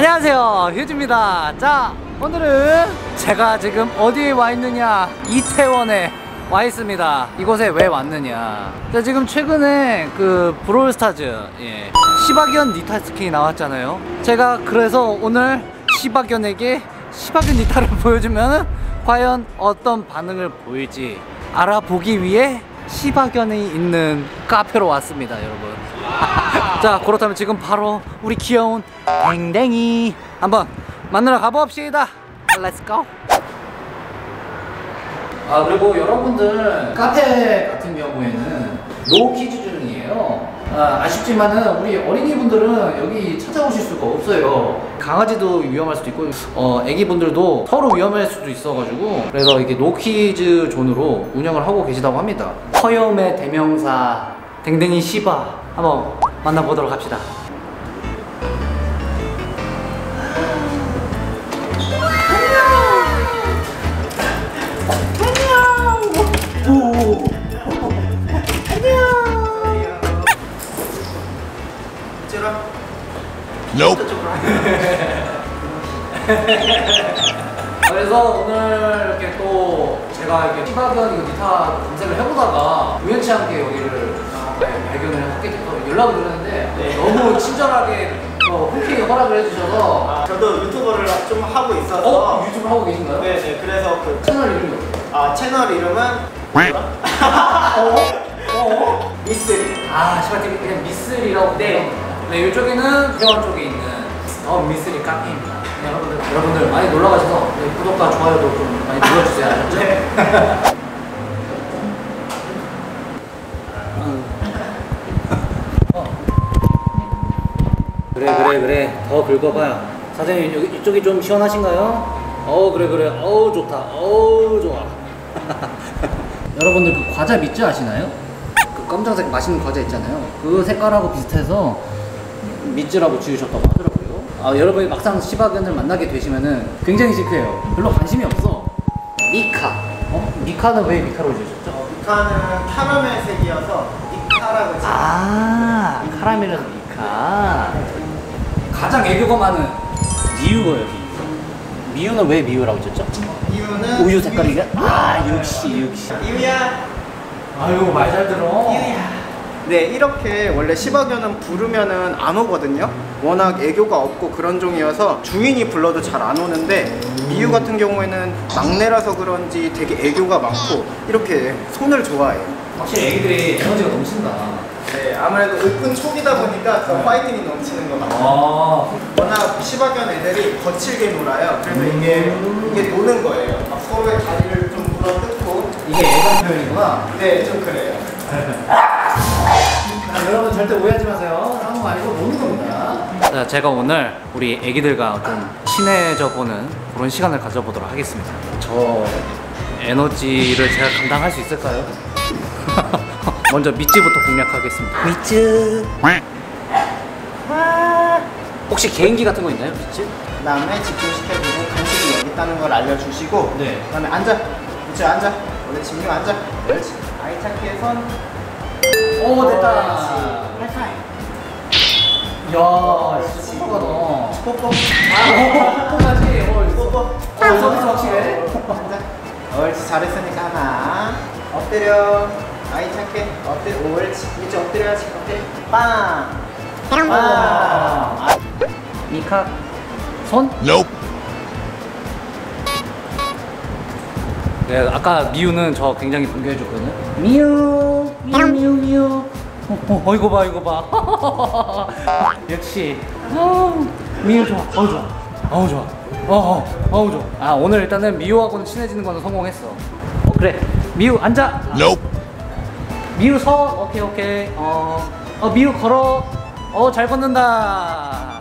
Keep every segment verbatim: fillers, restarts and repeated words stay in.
안녕하세요, 휴지입니다. 자, 오늘은 제가 지금 어디에 와 있느냐, 이태원에 와 있습니다. 이곳에 왜 왔느냐, 자, 지금 최근에 그 브롤스타즈 예. 시바견 니타 스킨이 나왔잖아요. 제가 그래서 오늘 시바견에게 시바견 니타를 보여주면 과연 어떤 반응을 보일지 알아보기 위해 시바견이 있는 카페로 왔습니다, 여러분. 자, 그렇다면 지금 바로 우리 귀여운 댕댕이 한번 만나러 가봅시다. Let's go. 아, 그리고 여러분들, 카페 같은 경우에는 노키즈존이에요. 아, 아쉽지만은 우리 어린이분들은 여기 찾아오실 수가 없어요. 강아지도 위험할 수도 있고 어, 애기분들도 서로 위험할 수도 있어가지고, 그래서 이게 노키즈존으로 운영을 하고 계시다고 합니다. 허염의 대명사 댕댕이 시바 한번 만나보도록 합시다. Nope. 그래서 오늘 이렇게 또 제가 이렇게 시바견 니타 검색을 해보다가 우연치 않게 여기를 발견을 하게 돼서 연락을 드렸는데 네. 너무 친절하게 홈킹에 허락을 해주셔서. 아, 저도 유튜버를 좀 하고 있어서. 어? 유튜브 하고 계신가요? 네네. 네. 그래서 그 채널 이름이 어때요? 아, 채널 이름은 어? 어? 미쓰리. 아, 시바견 그냥 미쓰리라고. 네. 네, 이쪽에는 이태원 쪽에 있는 어, 미쓰리 카페입니다. 네, 여러분들, 여러분들 많이 놀러 가셔서 네, 구독과 좋아요도 좀 많이 눌러주세요. 아셨죠? 네. 어. 그래 그래 그래, 더 긁어봐. 사장님, 여기, 이쪽이 좀 시원하신가요? 어우 그래 그래, 어우 좋다, 어우 좋아. 여러분들 그 과자 믿지 아시나요? 그 검정색 맛있는 과자 있잖아요. 그 색깔하고 비슷해서 미즈라고 지으셨다고 하더라고요. 아, 여러분이 막상 시바견을 만나게 되시면은 굉장히 시크해요. 별로 관심이 없어. 미카. 어? 미카는 왜 미카로 지으셨죠? 어, 미카는 카라멜색이어서 미카라고 지었어요. 아, 음. 카라멜에서 미카. 가장 애교가 많은 미유가 여기. 미유는 왜 미유라고 지었죠? 미유는 우유 색깔이가? 아, 역시 역시. 미유야. 아유, 말 잘 들어. 미유야. 네, 이렇게 원래 시바견은 부르면은 안 오거든요. 워낙 애교가 없고 그런 종이어서 주인이 불러도 잘 안 오는데, 미유 같은 경우에는 막내라서 그런지 되게 애교가 많고 이렇게 손을 좋아해요. 확실히 애기들이 에너지가 넘친다. 네, 아무래도 오픈 초기다 보니까 더 파이팅이 넘치는 것 같아요. 아, 워낙 시바견 애들이 거칠게 놀아요. 그래서 이게 이게 노는 거예요. 막 서로의 다리를 좀 물어뜯고. 이게 애견 표현이구나. 네, 좀 그래요. 아, 여러분 절대 오해하지 마세요. 한국 아니고 모르는 겁니다. 자, 제가 오늘 우리 애기들과 좀 친해져 보는 그런 시간을 가져보도록 하겠습니다. 저 에너지를 제가 감당할 수 있을까요? 먼저 미쯔부터 공략하겠습니다. 미쯔. 혹시 개인기 같은 거 있나요, 미쯔? 그 다음에 집중시켜주고 간식이 여기 있다는 걸 알려주시고. 네. 그 다음에 앉아. 미쯔 앉아. 원래 집중 앉아. 그렇지. 아이 찾기에 선. 오, 됐다. 하이파이. 야, 진짜 뽀뽀가 너. 뽀뽀. 아, 뽀뽀까지. 뽀뽀. 어, 서비스 확실해. 옳지, 잘했으니까 하나. 엎드려. 아이 착해. 엎드려. 옳지. 이제 엎드려야지. 엎드려. 빵. 빵. 미카. 손? Nope. 네, 아까 미유는 저 굉장히 반겨해줬거든요. 미유, 미유, 미유, 미유. 어, 어, 어 이거 봐, 이거 봐. 역시. 어, 미유 좋아, 어 좋아, 어 좋아, 어, 어, 어 좋아. 아, 오늘 일단은 미유하고는 친해지는 거는 성공했어. 어, 그래, 미유 앉아. Nope. 미유 서, 오케이 오케이. 어, 어 미유 걸어. 어, 잘 걷는다.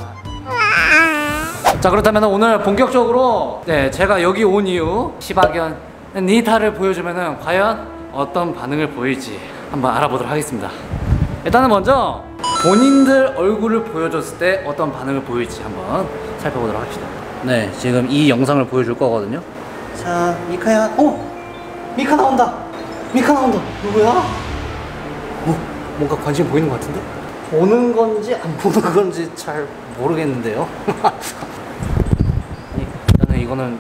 자, 그렇다면 오늘 본격적으로 네, 제가 여기 온 이유 시바견 니타를 보여주면은 과연 어떤 반응을 보일지 한번 알아보도록 하겠습니다. 일단은 먼저 본인들 얼굴을 보여줬을 때 어떤 반응을 보일지 한번 살펴보도록 합시다. 네, 지금 이 영상을 보여줄 거거든요. 자, 미카야. 오! 미카 나온다! 미카 나온다! 누구야? 어? 뭔가 관심 보이는 것 같은데? 보는 건지 안 보는 건지 잘 모르겠는데요. 일단은 이거는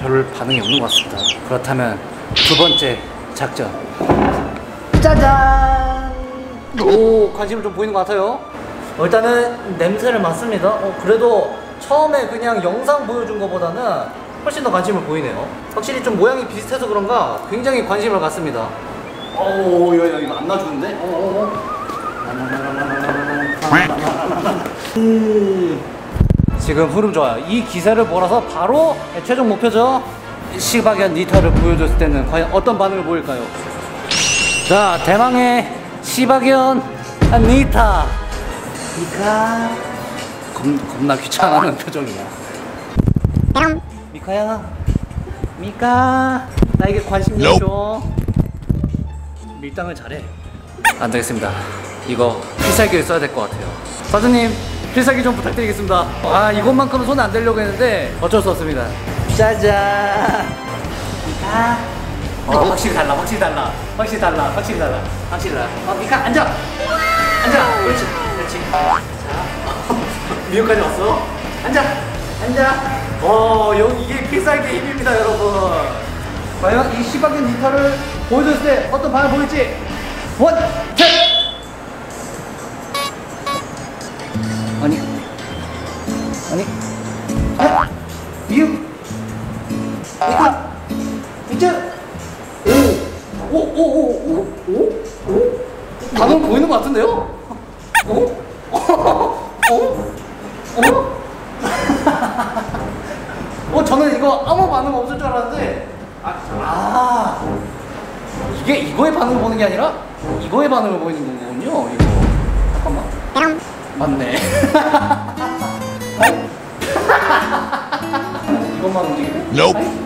별 반응이 없는 것 같습니다. 그렇다면 두 번째 작전. 짜잔! 오, 관심을 좀 보이는 것 같아요. 어, 일단은 냄새를 맡습니다. 어, 그래도 처음에 그냥 영상 보여준 것보다는 훨씬 더 관심을 보이네요. 확실히 좀 모양이 비슷해서 그런가 굉장히 관심을 갖습니다. 어우, 이거, 이거 안 놔주는데? 어어어. 지금 흐름 좋아요. 이 기세를 몰아서 바로 최종 목표죠. 시바견 니타를 보여줬을 때는 과연 어떤 반응을 보일까요? 자, 대망의 시바견 니타. 미카. 겁, 겁나 귀찮아하는 표정이야. 미카야. 미카. 나에게 관심 좀 줘. 밀당을 잘해. 안 되겠습니다. 이거 필살기를 써야 될 것 같아요. 사장님, 필살기 좀 부탁드리겠습니다. 아, 이것만큼은 손 안 대려고 했는데 어쩔 수 없습니다. 짜잔. 미카. 어, 확실히 달라, 확실히 달라, 확실히 달라, 확실히 달라, 확실히 달라. 어, 미카 앉아, 앉아. 그렇지, 그렇지. 자, 미유까지 왔어. 앉아, 앉아. 어, 여기 이게 필살기의 힘입니다, 여러분. 과연 이 시바견 니타를 보여줬을 때 어떤 반응 보일지. 원, 셋. 아니, 아니, 아, 미유, 미카, 미카, 오, 오, 오, 오, 오, 오, 반응 보이는 것 같은데요? 오, 오, 오, 어, 저는 이거 아무 반응 없을 줄 알았는데, 아, 아, 이게 이거의 반응을 보는 게 아니라 이거의 반응을 보이는 거군요. 이거 잠깐만. 맞네. 이것만 움직이네? Nope.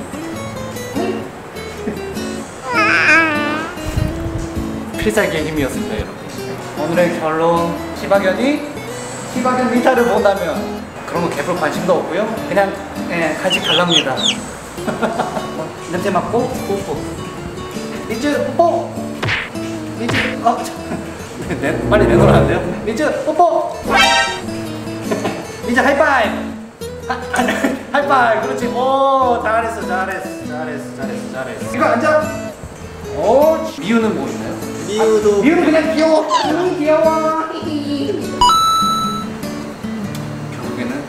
필살기의 힘이었습니다, 여러분. 오늘의 결론, 시바견이 시바견 니타를 본다면 그런 거 개뿔 관심도 없고요. 그냥 예, 같이 갈랍니다. 냄새 맡고 뽀뽀. 이제 뽀뽀. 이제 어. 네, 빨리 내놓으면 안 돼요? 민주 뽀뽀! 민주 하이파이브! 아, 하이파이브! 그렇지! 오, 잘했어, 잘했어, 잘했어, 잘했어, 잘했어. 이거 앉아! 오, 미유는 뭐 있나요? 미유도. 아, 미유는 그냥 귀여워! 미유 귀여워! 결국에는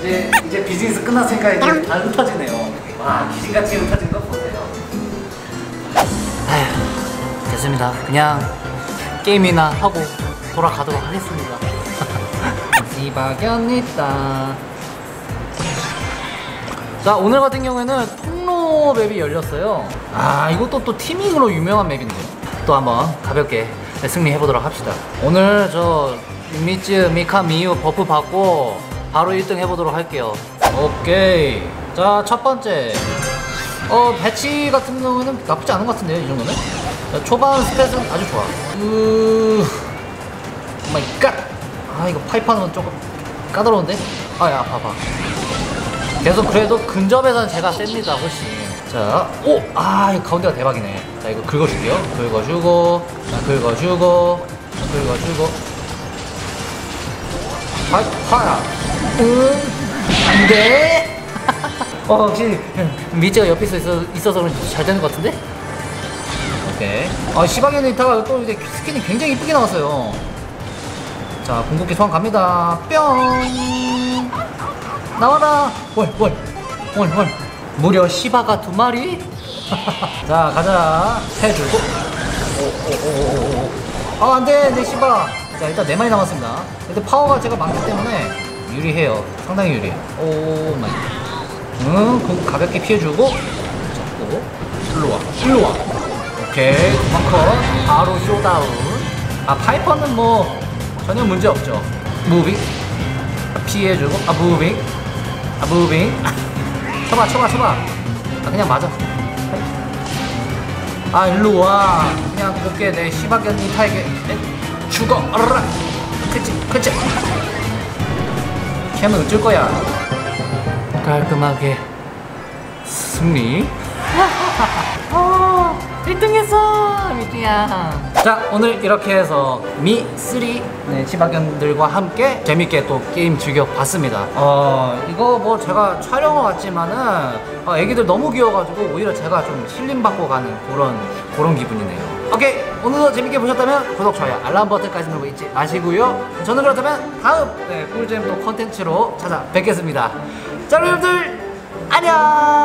이제, 이제 비즈니스 끝났으니까 이제 다 흩어지네요. 와, 귀신같이 흩어진 거 보세요. 아휴, 됐습니다. 그냥 게임이나 하고 돌아가도록 하겠습니다. 시바견 니타. 자, 오늘 같은 경우에는 통로 맵이 열렸어요. 아, 이것도 또 티밍으로 유명한 맵인데 또 한번 가볍게 승리해보도록 합시다. 오늘 저 미츠, 미카, 미유 버프 받고 바로 일 등 해보도록 할게요. 오케이. 자, 첫 번째. 어, 배치 같은 경우에는 나쁘지 않은 것 같은데요, 이 정도면? 초반 스탯은 아주 좋아. 으... 마이 갓! 아, 이거 파이파는 조금 까다로운데? 아, 야, 봐봐. 계속 그래도 근접에서는 제가 셉니다, 훨씬. 자, 오! 아, 이 가운데가 대박이네. 자, 이거 긁어줄게요. 긁어주고, 자, 긁어주고, 자, 긁어주고. 파이, 파야! 응? 안 돼! 어, 혹시 미츠가 옆에 있어서, 있어서 그런지 잘 되는 것 같은데? 네. 아, 시바견 니타가 또 이제 스킨이 굉장히 이쁘게 나왔어요. 자, 궁극기 소환 갑니다. 뿅! 나와라! 월, 월, 월, 월. 무려 시바가 두 마리? 자, 가자. 세 줄고. 오오오오오. 아, 안 돼, 내 시바. 자, 일단 네 마리 남았습니다. 근데 파워가 제가 많기 때문에 유리해요. 상당히 유리해. 오, 마이. 응, 궁극 가볍게 피해주고. 잡고. 일로 와. 일로 와. 오케이, 벙커 바로 쇼다운. 아, 파이퍼는 뭐 전혀 문제 없죠. 무빙 피해주고. 아, 무빙. 아, 무빙. 쳐봐, 쳐봐, 쳐봐. 아, 그냥 맞아. 아, 일로 와. 그냥 곱게 내 시바견 니타에게 죽어. 어라. 그치, 그치. 캠은 어쩔 거야. 깔끔하게 승리. 일 등 했어! 미유야. 자, 오늘 이렇게 해서 미쓰리 네, 시바견들과 함께 재밌게 또 게임 즐겨봤습니다. 어, 이거 뭐 제가 촬영을 왔지만은 어, 애기들 너무 귀여워가지고 오히려 제가 좀 실림받고 가는 그런, 그런 기분이네요. 오케이! 오늘도 재밌게 보셨다면 구독, 좋아요, 알람 버튼까지 누르고 잊지 마시고요. 저는 그렇다면 다음 네, 꿀잼 또 컨텐츠로 찾아뵙겠습니다. 자, 여러분들 안녕!